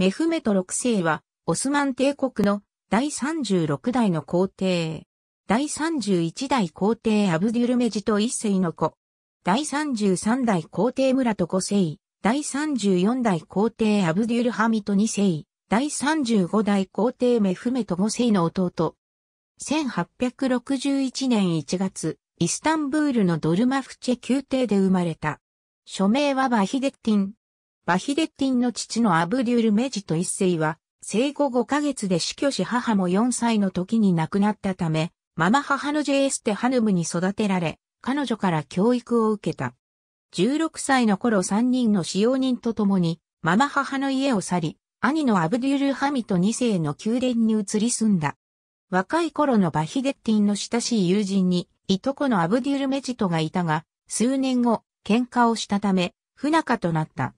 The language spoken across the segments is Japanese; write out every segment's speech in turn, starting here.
メフメト6世は、オスマン帝国の第36代の皇帝。第31代皇帝アブデュルメジト1世の子。第33代皇帝ムラト5世。第34代皇帝アブデュルハミト2世。第35代皇帝メフメト5世の弟。1861年1月、イスタンブールのドルマフチェ宮廷で生まれた。署名はバヒデッティン。バヒデッティンの父のアブデュルメジト1世は、生後5ヶ月で死去し母も4歳の時に亡くなったため、ママ母のジェーステハヌムに育てられ、彼女から教育を受けた。16歳の頃3人の使用人と共に、ママ母の家を去り、兄のアブデュルハミト2世の宮殿に移り住んだ。若い頃のバヒデッティンの親しい友人に、いとこのアブデュルメジトがいたが、数年後、喧嘩をしたため、不仲となった。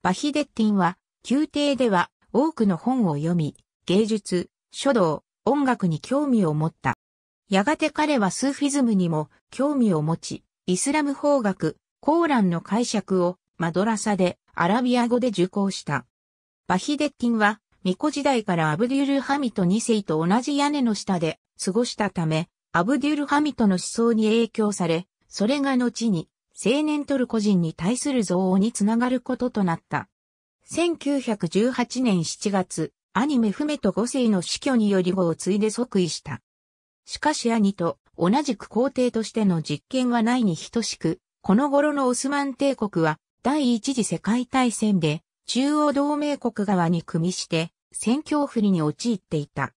バヒデッティンは、宮廷では多くの本を読み、芸術、書道、音楽に興味を持った。やがて彼はスーフィズムにも興味を持ち、イスラム法学、コーランの解釈をマドラサでアラビア語で受講した。バヒデッティンは、巫女時代からアブデュルハミト2世と同じ屋根の下で過ごしたため、アブデュルハミトの思想に影響され、それが後に、青年トルコ人に対する憎悪につながることとなった。1918年7月、兄メフメト5世の死去により後を継いで即位した。しかし兄と同じく皇帝としての実権はないに等しく、この頃のオスマン帝国は第一次世界大戦で中央同盟国側に組みして戦況不利に陥っていた。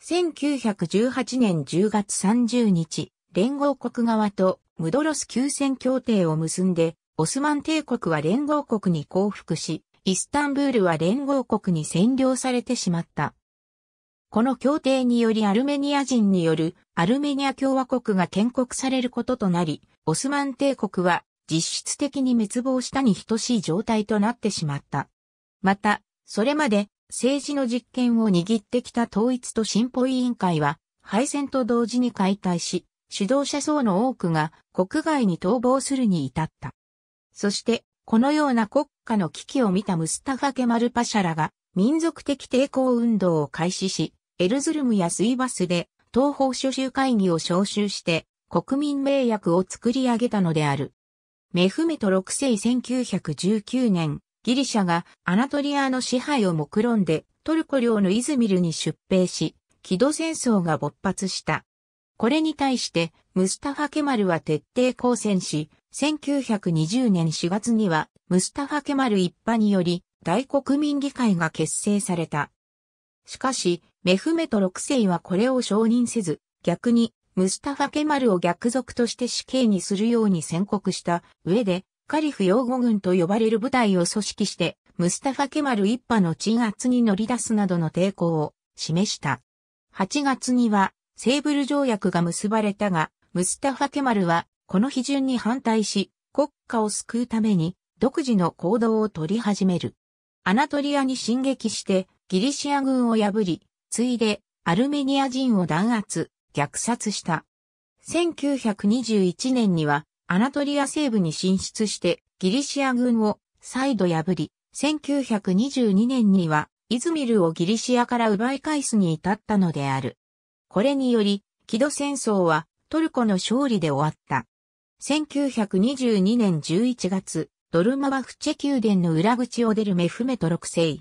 1918年10月30日、連合国側とムドロス休戦協定を結んで、オスマン帝国は連合国に降伏し、イスタンブールは連合国に占領されてしまった。この協定によりアルメニア人によるアルメニア共和国が建国されることとなり、オスマン帝国は実質的に滅亡したに等しい状態となってしまった。また、それまで政治の実権を握ってきた統一と進歩委員会は敗戦と同時に解体し、主導者層の多くが国外に逃亡するに至った。そして、このような国家の危機を見たムスタファ・ケマル・パシャらが民族的抵抗運動を開始し、エルズルムやスイバスで東方諸州会議を招集して国民盟約を作り上げたのである。メフメト6世1919年、ギリシャがアナトリアの支配を目論んでトルコ領のイズミルに出兵し、木戸戦争が勃発した。これに対して、ムスタファ・ケマルは徹底抗戦し、1920年4月には、ムスタファ・ケマル一派により、大国民議会が結成された。しかし、メフメト6世はこれを承認せず、逆に、ムスタファ・ケマルを逆賊として死刑にするように宣告した上で、カリフ擁護軍と呼ばれる部隊を組織して、ムスタファ・ケマル一派の鎮圧に乗り出すなどの抵抗を示した。8月には、セーブル条約が結ばれたが、ムスタファ・ケマルは、この批准に反対し、国家を救うために、独自の行動を取り始める。アナトリアに進撃して、ギリシア軍を破り、次いで、アルメニア人を弾圧、虐殺した。1921年には、アナトリア西部に進出して、ギリシア軍を再度破り、1922年には、イズミルをギリシアから奪い返すに至ったのである。これにより、木戸戦争はトルコの勝利で終わった。1922年11月、ドルマバフチェ宮殿の裏口を出るメフメト6世。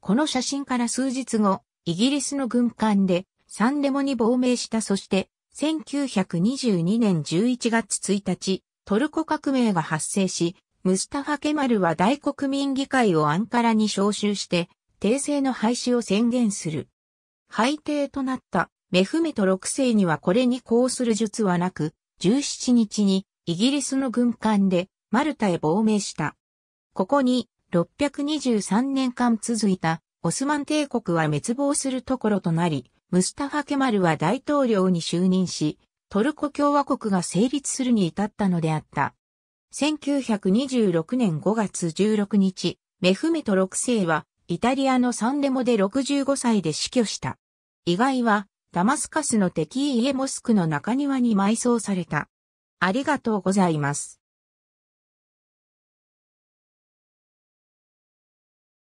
この写真から数日後、イギリスの軍艦でサンレモに亡命した。そして、1922年11月1日、トルコ革命が発生し、ムスタファ・ケマルは大国民議会をアンカラに招集して、帝政の廃止を宣言する。廃帝となった。メフメト6世にはこれに抗する術はなく、17日にイギリスの軍艦でマルタへ亡命した。ここに623年間続いたオスマン帝国は滅亡するところとなり、ムスタファ・ケマルは大統領に就任し、トルコ共和国が成立するに至ったのであった。1926年5月16日、メフメト6世はイタリアのサンレモで65歳で死去した。遺骸は、ダマスカスのテキーイエモスクの中庭に埋葬された。ありがとうございます。